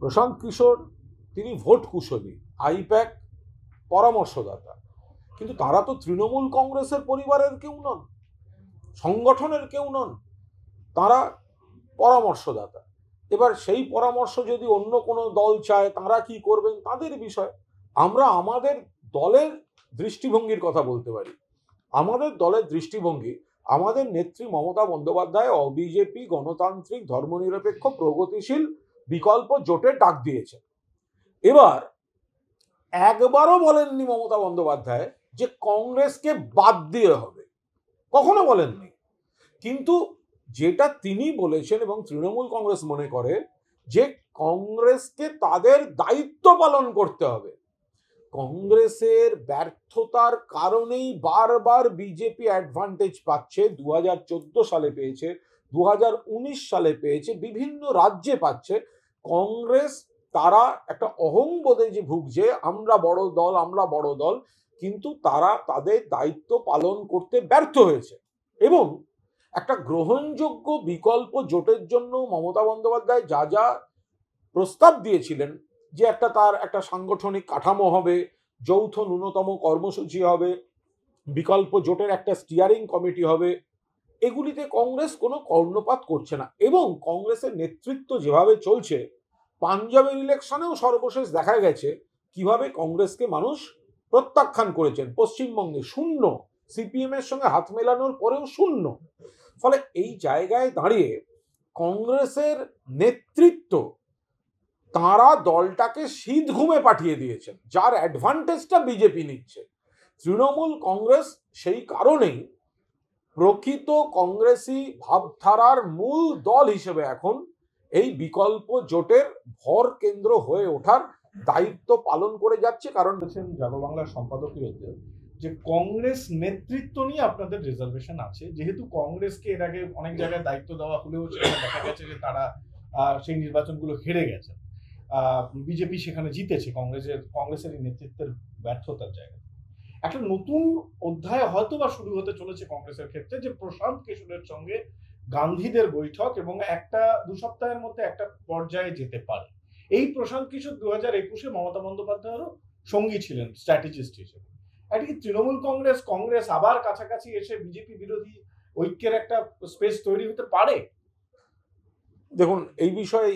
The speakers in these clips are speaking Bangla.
প্রশান্ত কিশোর তিনি ভোট কুশলী, আইপ্যাক পরামর্শদাতা, কিন্তু তারা তো তৃণমূল কংগ্রেসের পরিবারের কেউ নন, সংগঠনের কেউ নন, তারা পরামর্শদাতা। এবার সেই পরামর্শ যদি অন্য কোনো দল চায় তারা কি করবেন তাদের বিষয়। আমরা আমাদের দলের দৃষ্টিভঙ্গির কথা বলতে পারি। আমাদের দলের দৃষ্টিভঙ্গি, আমাদের নেত্রী মমতা বন্দ্যোপাধ্যায় বিজেপি গণতান্ত্রিক ধর্মনিরপেক্ষ প্রগতিশীল বিকল্প জোটে ডাক দিয়েছে। এবার একবারও বলেননি মমতা বন্দ্যোপাধ্যায় যে কংগ্রেসকে বাদ দিয়ে হবে, কখনো বলেননি। কিন্তু যেটা তিনি বলেছেন এবং তৃণমূল কংগ্রেস মনে করে যে কংগ্রেসকে তাদের দায়িত্ব পালন করতে হবে। কংগ্রেসের ব্যর্থতার কারণেই বারবার বিজেপি অ্যাডভান্টেজ পাচ্ছে, 2014 সালে পেয়েছে, 2019 সালে পেয়েছে, বিভিন্ন রাজ্যে পাচ্ছে। কংগ্রেস তারা একটা অহংবোধে যে ভুগছে, আমরা বড় দল, আমরা বড় দল, কিন্তু তারা তাদের দায়িত্ব পালন করতে ব্যর্থ হয়েছে। এবং একটা গ্রহণযোগ্য বিকল্প জোটের জন্য মমতা বন্দ্যোপাধ্যায় যা যা প্রস্তাব দিয়েছিলেন, যে একটা তার একটা সাংগঠনিক কাঠামো হবে, যৌথ ন্যূনতম কর্মসূচি হবে, বিকল্প জোটের একটা স্টিয়ারিং কমিটি হবে, এগুলিতে কংগ্রেস কোনো কর্ণপাত করছে না। এবং কংগ্রেসের নেতৃত্ব যেভাবে চলছে, পাঞ্জাবের ইলেকশনেও সর্বশেষ দেখা গেছে কিভাবে কংগ্রেসকে মানুষ প্রত্যাখ্যান করেছেন। পশ্চিমবঙ্গে 0, সিপিএম এর সঙ্গে হাত মেলানোর পরেও 0। ফলে এই জায়গায় দাঁড়িয়ে কংগ্রেসের নেতৃত্ব তারা দলটাকে শীত ঘুমে পাঠিয়ে দিয়েছেন, যার অ্যাডভান্টেজটা বিজেপি নিচ্ছে। তৃণমূল কংগ্রেস সেই কারণেই প্রকৃত কংগ্রেসি ভাবধারার মূল দল হিসেবে এখন এই বিকল্প জোটের ভর কেন্দ্র হয়ে ওঠার দায়িত্ব পালন করে যাচ্ছে। কারণ জাগো বাংলার সম্পাদকীয়তে যে কংগ্রেস নেতৃত্ব নিয়ে আপনাদের রিজার্ভেশন আছে, যেহেতু কংগ্রেসকে এর আগে অনেক জায়গায় দায়িত্ব দেওয়া হলেও দেখা গেছে যে তারা সেই নির্বাচনগুলো হেরে গেছে, বিজেপি সেখানে জিতেছে কংগ্রেসের নেতৃত্বের ব্যর্থতার জায়গায়। একটা নতুন অধ্যায় হয়তো বা শুরু হতে চলেছে কংগ্রেসের ক্ষেত্রে, যে প্রশান্ত কিশোরের সঙ্গে গান্ধীদের বৈঠক এবং একটা 2 সপ্তাহের মধ্যে একটা পর্যায়ে যেতে পারে। এই প্রশান্ত কিশোর 2021-এ মমতা বন্দ্যোপাধ্যায়েরও সঙ্গী ছিলেন স্ট্র্যাটেজিস্ট হিসেবে। একটি তৃণমূল কংগ্রেস আবার কাছাকাছি এসে বিজেপি বিরোধী ঐক্যের একটা স্পেস তৈরি হতে পারে। দেখুন, এই বিষয়ে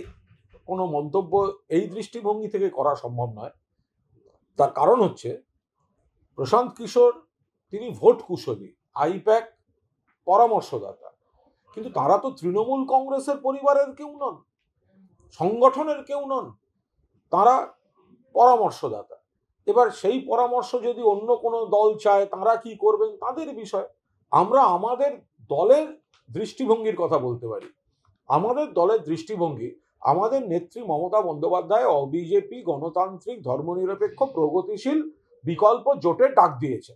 কোনো মন্তব্য এই দৃষ্টিভঙ্গি থেকে করা সম্ভব নয়। তার কারণ হচ্ছে প্রশান্ত কিশোর তিনি ভোট কুশলী, আইপ্যাক পরামর্শদাতা, কিন্তু তারা তো তৃণমূল কংগ্রেসের পরিবারের কেউ নন, সংগঠনের কেউ নন, তারা পরামর্শদাতা। এবার সেই পরামর্শ যদি অন্য কোনো দল চায় তারা কি করবেন তাদের বিষয়। আমরা আমাদের দলের দৃষ্টিভঙ্গির কথা বলতে পারি। আমাদের দলের দৃষ্টিভঙ্গি, আমাদের নেত্রী মমতা বন্দ্যোপাধ্যায় বিজেপি গণতান্ত্রিক ধর্মনিরপেক্ষ প্রগতিশীল বিকল্প জোটে ডাক দিয়েছে।